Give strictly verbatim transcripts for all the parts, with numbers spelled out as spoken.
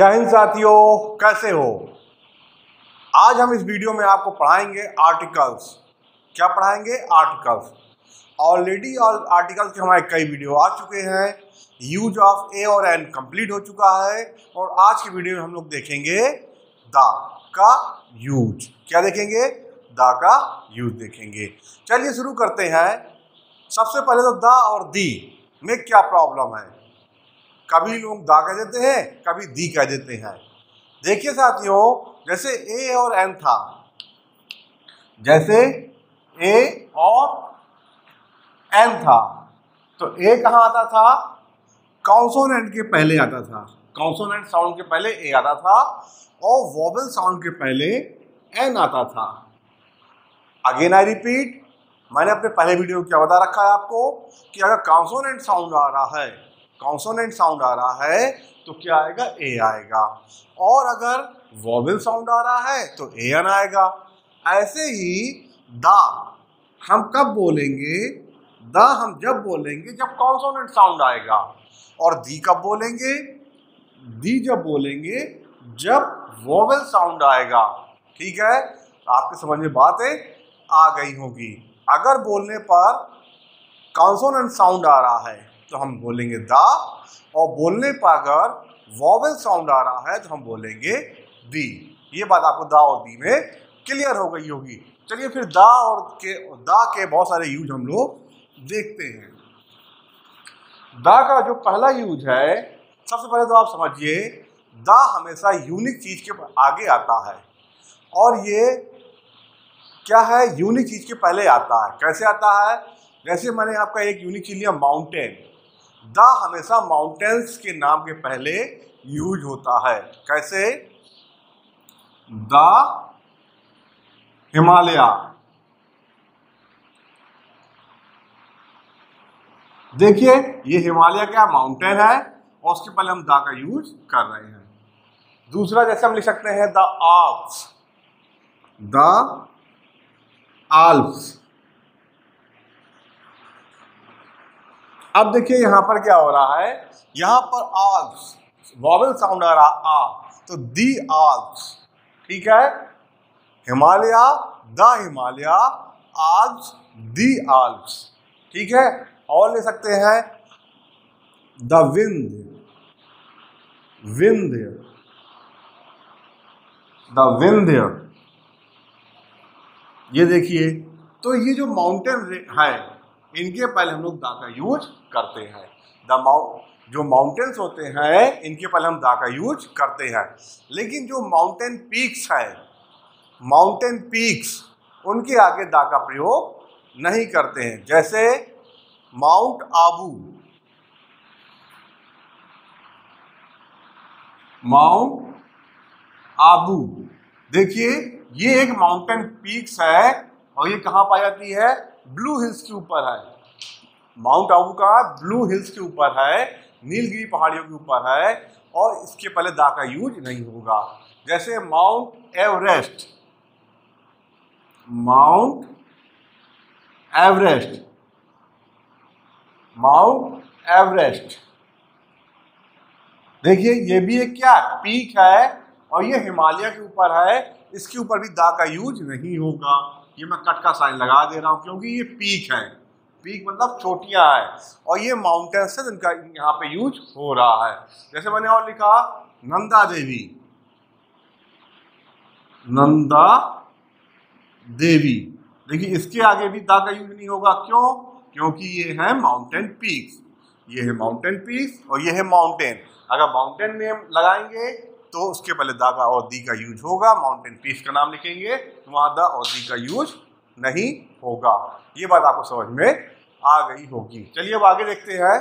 जय हिंद साथियों, कैसे हो। आज हम इस वीडियो में आपको पढ़ाएंगे आर्टिकल्स। क्या पढ़ाएंगे? आर्टिकल्स। ऑलरेडी आर्टिकल्स के हमारे कई वीडियो आ चुके हैं। यूज ऑफ ए और एन कंप्लीट हो चुका है और आज की वीडियो में हम लोग देखेंगे द का यूज। क्या देखेंगे? द का यूज देखेंगे। चलिए शुरू करते हैं। सबसे पहले तो द और दी में क्या प्रॉब्लम है। कभी लोग दा कह देते हैं, कभी दी कह देते हैं। देखिए साथियों, जैसे ए और एन था, जैसे ए और एन था तो ए कहाँ आता था? कॉन्सोनेंट के पहले आता था। कॉन्सोनेंट साउंड के पहले ए आता था और वॉवेल साउंड के पहले एन आता था। अगेन आई रिपीट, मैंने अपने पहले वीडियो में क्या बता रखा है आपको कि अगर कॉन्सोनेंट साउंड आ रहा है, कॉन्सोनेंट साउंड आ रहा है तो क्या आएगा? ए आएगा। और अगर वॉवेल साउंड आ रहा है तो ए एन आएगा। ऐसे ही दा हम कब बोलेंगे? दा हम जब बोलेंगे जब कॉन्सोनेंट साउंड आएगा। और दी कब बोलेंगे? दी जब बोलेंगे जब वॉवेल साउंड आएगा। ठीक है, आपके समझ में बातें आ गई होगी। अगर बोलने पर कॉन्सोनेंट साउंड आ रहा है तो हम बोलेंगे दा, और बोलने पर अगर वॉवेल साउंड आ रहा है तो हम बोलेंगे दी। ये बात आपको दा और दी में क्लियर हो गई होगी। चलिए फिर दा और के दा के बहुत सारे यूज हम लोग देखते हैं। दा का जो पहला यूज है, सबसे पहले तो आप समझिए दा हमेशा यूनिक चीज़ के आगे आता है। और ये क्या है? यूनिक चीज़ के पहले आता है। कैसे आता है? जैसे मैंने आपका एक यूनिक चीज़ लिया, माउंटेन। दा हमेशा माउंटेन्स के नाम के पहले यूज होता है। कैसे? दा हिमालय। देखिए ये हिमालय क्या माउंटेन है और उसके पहले हम दा का यूज कर रहे हैं। दूसरा जैसे हम लिख सकते हैं द आल्प्स। The Alps. अब देखिए यहाँ पर क्या हो रहा है, यहाँ पर आल्प्स वॉवेल साउंड आ रहा आ, तो दी आल्प्स। ठीक है, Himalaya the Himalaya, Alps the Alps. ठीक है, और ले सकते हैं the wind. Wind, the wind. ये देखिए, तो ये जो माउंटेन है इनके पहले हम लोग दा का यूज करते हैं। द माउंट जो माउंटेन्स होते हैं इनके पहले हम दा का यूज करते हैं। लेकिन जो माउंटेन पीक्स है, माउंटेन पीक्स, उनके आगे दा का प्रयोग नहीं करते हैं। जैसे माउंट आबू। माउंट आबू, देखिए ये एक माउंटेन पीक्स है और ये कहाँ पाई जाती है? ब्लू हिल्स के ऊपर है। माउंट आबू का ब्लू हिल्स के ऊपर है, नीलगिरी पहाड़ियों के ऊपर है और इसके पहले दा का यूज नहीं होगा। जैसे mount Everest. Mount Everest, mount Everest, देखिए ये भी एक क्या पीक है और ये हिमालय के ऊपर है। इसके ऊपर भी दा का यूज नहीं होगा। ये मैं कट का साइन लगा दे रहा हूँ क्योंकि ये पीक है। पीक मतलब चोटियाँ है और ये माउंटेन्स है जिनका यहाँ पे यूज हो रहा है। जैसे मैंने और लिखा नंदा देवी। नंदा देवी, देखिए इसके आगे भी दा का यूज नहीं होगा। क्यों? क्योंकि ये है माउंटेन पीक्स। ये है माउंटेन पीक्स और ये है माउंटेन। अगर माउंटेन नेम लगाएंगे तो उसके पहले दा का और दी का यूज होगा। माउंटेन पीक्स का नाम लिखेंगे तो वहाँ दा और दी का यूज नहीं होगा। ये बात आपको समझ में आ गई होगी। चलिए अब आगे देखते हैं।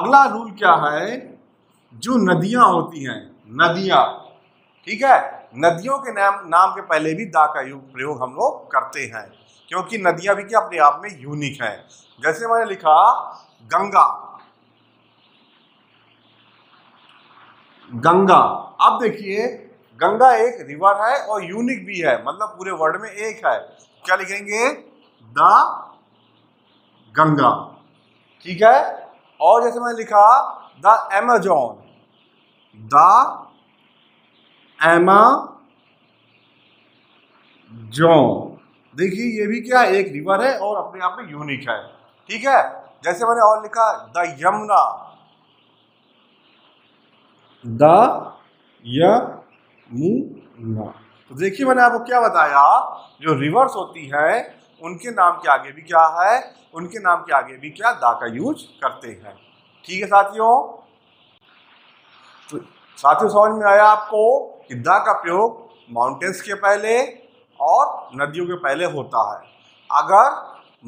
अगला रूल क्या है? जो नदियाँ होती हैं, नदियाँ, ठीक है, नदियों के नाम नाम के पहले भी दा का यूज प्रयोग हम लोग करते हैं क्योंकि नदियाँ भी क्या अपने आप में यूनिक हैं। जैसे मैंने लिखा गंगा। गंगा, अब देखिए गंगा एक रिवर है और यूनिक भी है, मतलब पूरे वर्ल्ड में एक है। क्या लिखेंगे? द गंगा। ठीक है, और जैसे मैंने लिखा the Amazon, the Amazon। देखिए ये भी क्या है, एक रिवर है और अपने आप में यूनिक है, ठीक है। जैसे मैंने और लिखा द यमुना, द यमुना। तो देखिए मैंने आपको क्या बताया, जो रिवर्स होती है उनके नाम के आगे भी क्या है, उनके नाम के आगे भी क्या दा का यूज करते हैं, ठीक है साथियों। तो साथियों समझ में आया आपको कि दा का प्रयोग माउंटेन्स के पहले और नदियों के पहले होता है। अगर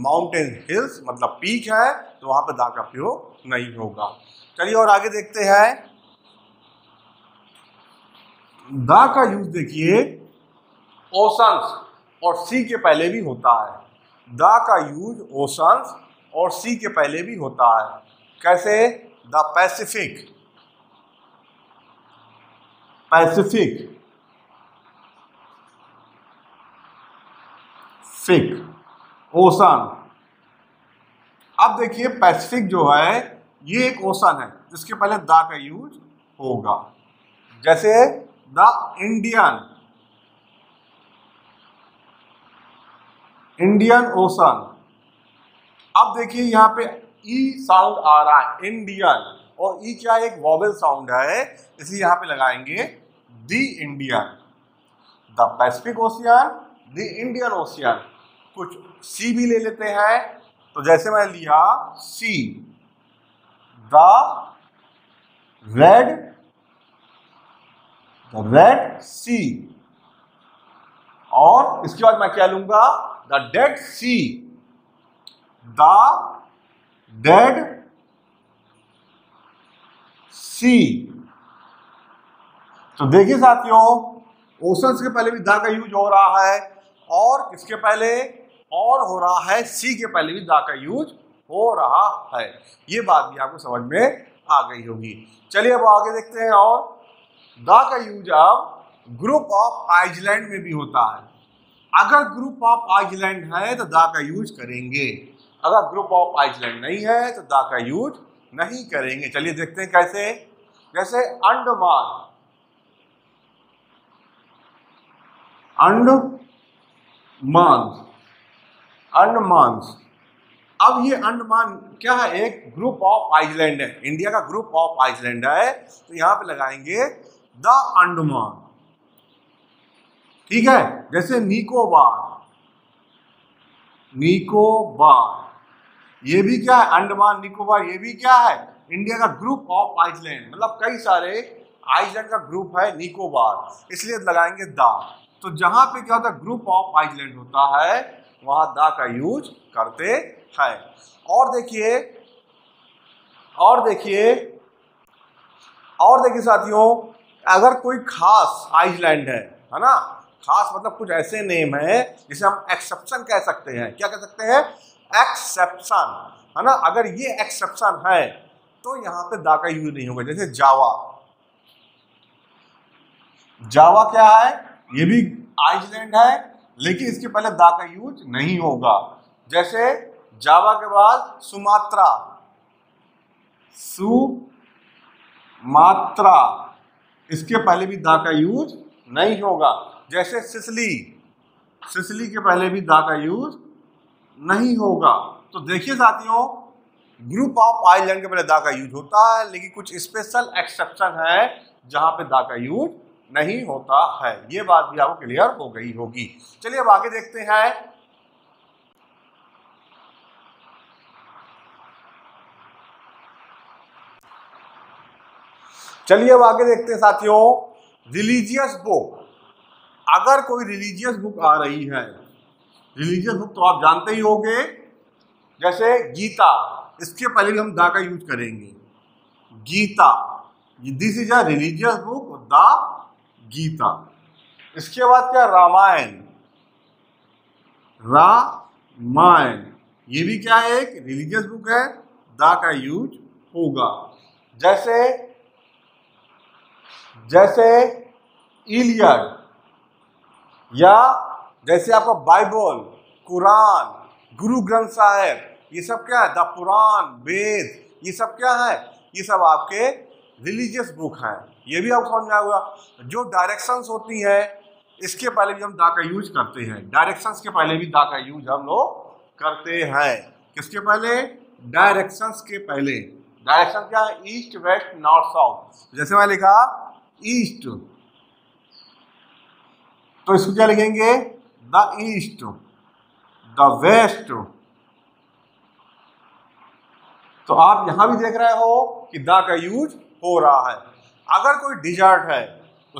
माउंटेन हिल्स मतलब पीक है तो वहां पर दा का प्रयोग नहीं होगा। चलिए और आगे देखते हैं, दा का यूज देखिए ओशंस और सी के पहले भी होता है। दा का यूज ओशंस और सी के पहले भी होता है। कैसे? द पैसिफिक, पैसिफिक, फिक, ओशन। अब देखिए पैसिफिक जो है ये एक ओशन है जिसके पहले दा का यूज होगा। जैसे द इंडियन, इंडियन ओशन। अब देखिए यहाँ पे ई साउंड आ रहा है इंडियन, और ई क्या एक वॉवेल साउंड है, इसलिए यहाँ पे लगाएंगे the Indian. The Pacific ocean, the Indian ocean. कुछ सी भी ले लेते हैं, तो जैसे मैंने लिया sea, the red, the red सी, और इसके बाद मैं क्या लूंगा the dead C, the dead सी। तो देखिए साथियों ओशंस के पहले भी दा का यूज हो रहा है, और किसके पहले और हो रहा है सी के पहले भी दा का यूज हो रहा है। ये बात भी आपको समझ में आ गई होगी। चलिए अब आगे देखते हैं, और दा का यूज अब ग्रुप ऑफ आइलैंड में भी होता है। अगर ग्रुप ऑफ आइलैंड है तो दा का यूज करेंगे, अगर ग्रुप ऑफ आइलैंड नहीं है तो दा का यूज नहीं करेंगे। चलिए देखते हैं कैसे। जैसे अंडमान, अंडमान, अंडमान। अब ये अंडमान क्या है, एक ग्रुप ऑफ आइलैंड है, इंडिया का ग्रुप ऑफ आइलैंड है, तो यहां पे लगाएंगे द अंडमान, ठीक है। जैसे निकोबार, निकोबार ये भी क्या है अंडमान निकोबार, ये भी क्या है इंडिया का ग्रुप ऑफ आइसलैंड, मतलब कई सारे आइसलैंड का ग्रुप है निकोबार, इसलिए लगाएंगे दा। तो जहां पे क्या होता है ग्रुप ऑफ आइसलैंड होता है वहां दा का यूज करते हैं। और देखिए और देखिए और देखिए साथियों, अगर कोई खास आइसलैंड है है ना, खास मतलब कुछ ऐसे नेम है जिसे हम एक्सेप्शन कह सकते हैं। क्या कह सकते हैं? एक्सेप्शन, है ना। अगर ये एक्सेप्शन है तो यहां पे दा का यूज नहीं होगा। जैसे जावा, जावा क्या है, ये भी आइसलैंड है लेकिन इसके पहले दा का यूज नहीं होगा। जैसे जावा के बाद सुमात्रा, सुमात्रा, इसके पहले भी दा का यूज नहीं होगा। जैसे सिसली, सिसली के पहले भी दा का यूज नहीं होगा। तो देखिए साथियों ग्रुप ऑफ आइलैंड के पहले दा का यूज होता है, लेकिन कुछ स्पेशल एक्सेप्शन है जहां पे दा का यूज नहीं होता है। ये बात भी आपको क्लियर हो गई होगी। चलिए अब आगे देखते हैं, चलिए अब आगे देखते हैं साथियों रिलीजियस बुक। अगर कोई रिलीजियस बुक आ रही है, रिलीजियस बुक तो आप जानते ही होंगे, जैसे गीता, इसके पहले भी हम दा का यूज करेंगे। Gita, this is a religious book, the Gita. इसके बाद क्या रामायण, रामायण ये भी क्या है एक रिलीजियस बुक है, दा का यूज होगा। जैसे जैसे इलियड, या जैसे आपका बाइबल, कुरान, गुरु ग्रंथ साहिब, ये सब क्या है द पुराण, वेद, ये सब क्या है ये सब आपके रिलीजियस बुक हैं। ये भी आपको समझ में आएगा। जो डायरेक्शंस होती है, इसके पहले भी हम दा का यूज करते हैं। डायरेक्शंस के पहले भी दा का यूज हम लोग करते हैं। किसके पहले? डायरेक्शंस के पहले। डायरेक्शन क्या है? East, west, north, south. जैसे मैंने लिखा ईस्ट, तो इसको क्या लिखेंगे? The east, the west. तो आप यहां भी देख रहे हो कि द का यूज हो रहा है। अगर कोई डिजर्ट है,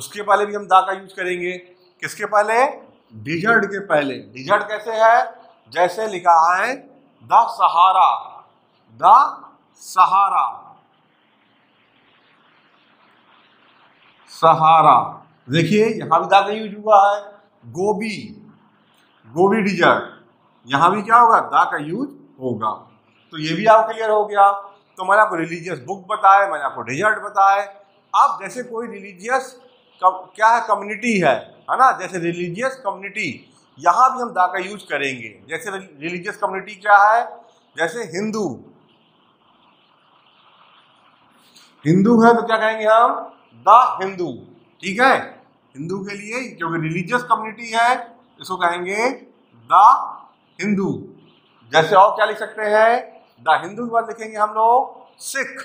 उसके पहले भी हम द का यूज करेंगे। किसके पहले? डिजर्ट के पहले। डिजर्ट कैसे है? जैसे लिखा है द सहारा, द सहारा, सहारा। देखिए यहां भी द का यूज हुआ है। गोबी, गोबी डिजर्ट, यहां भी क्या होगा? द का यूज होगा। तो ये भी आपको क्लियर हो गया। तो मैंने आपको रिलीजियस बुक बताया, मैंने आपको डिजर्ट बताया। अब जैसे कोई रिलीजियस क्या है? कम्युनिटी है, है ना? जैसे रिलीजियस कम्युनिटी, यहाँ भी हम दा का यूज करेंगे। जैसे रिलीजियस कम्युनिटी क्या है? जैसे हिंदू, हिंदू है तो क्या कहेंगे हम? द हिंदू। ठीक है, हिंदू के लिए क्योंकि रिलीजियस कम्युनिटी है, इसको कहेंगे द हिंदू। जैसे और क्या लिख सकते हैं? द हिंदू के बाद लिखेंगे हम लोग सिख,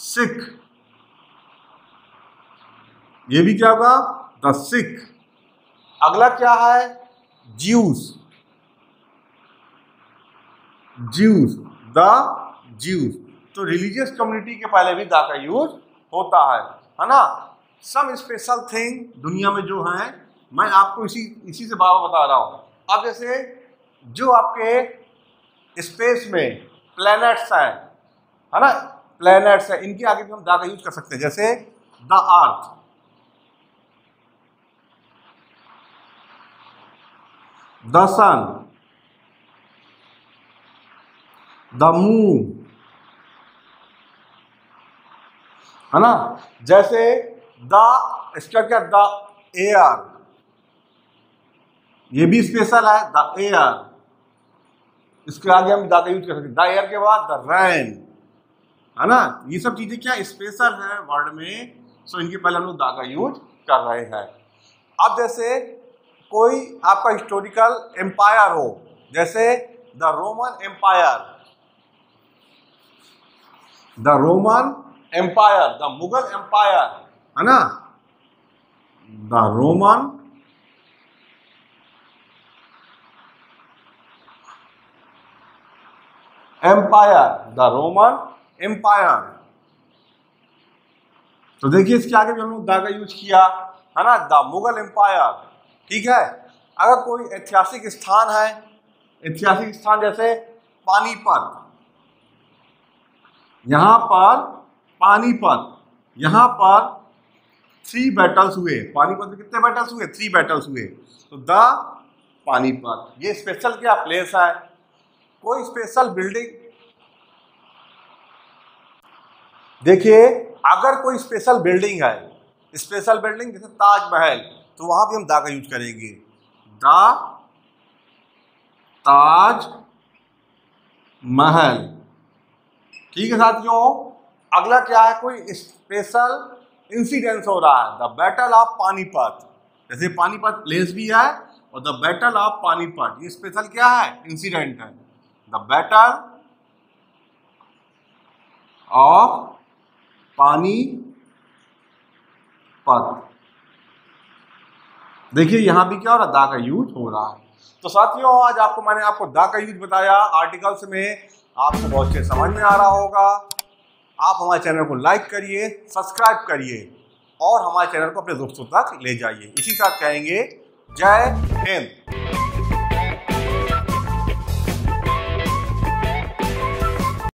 सिख। ये भी क्या होगा? द सिख। अगला क्या है? Jews, Jews, the Jews. तो रिलीजियस कम्युनिटी के पहले भी द का यूज होता है, है ना? सम स्पेशल थिंग दुनिया में जो है, मैं आपको इसी इसी से बाबा बता रहा हूं। अब जैसे जो आपके स्पेस में प्लैनेट्स हैं, है ना, प्लैनेट्स हैं, इनके आगे भी हम द का यूज कर सकते हैं। जैसे the earth, the sun, the moon, है ना? जैसे द इसका क्या? द एयर, ये भी स्पेशल है। द एयर, इसके आगे हम द का यूज कर सकते हैं। द एयर के बाद द रेन, है ना? ये सब चीजें क्या स्पेशल है वर्ड में, सो इनके पहले हम लोग द का यूज कर रहे हैं। अब जैसे कोई आपका हिस्टोरिकल एम्पायर हो, जैसे the Roman empire, the Roman empire, the Mughal empire, है ना? The Roman empire, the Roman empire. तो देखिए इसके आगे भी हम लोग द का यूज किया, है ना? The Mughal empire. ठीक है, अगर कोई ऐतिहासिक स्थान है, ऐतिहासिक स्थान जैसे पानीपत, यहां पर पानीपत, यहां पर थ्री बैटल्स हुए। पानीपत में कितने बैटल्स हुए? थ्री बैटल्स हुए। तो द पानीपत, ये स्पेशल क्या प्लेस है। कोई स्पेशल बिल्डिंग, देखिए अगर कोई स्पेशल बिल्डिंग है, स्पेशल बिल्डिंग जैसे ताजमहल, तो वहां भी हम द का यूज करेंगे। द ताज महल। ठीक है साथियों, अगला क्या है? कोई स्पेशल इंसिडेंस हो रहा है, द बैटल ऑफ पानीपत। जैसे पानीपत प्लेस भी है और द बैटल ऑफ पानीपत, ये स्पेशल क्या है? इंसिडेंट है। द बैटल ऑफ पानीपत, देखिए यहां भी क्या हो रहा है? द का यूज हो रहा है। तो साथियों आज आपको मैंने आपको द का यूज बताया। आर्टिकल्स में आपको बहुत अच्छे समझ में आ रहा होगा। आप हमारे चैनल को लाइक करिए, सब्सक्राइब करिए और हमारे चैनल को अपने दोस्तों तक ले जाइए। इसी साथ कहेंगे जय हिंद।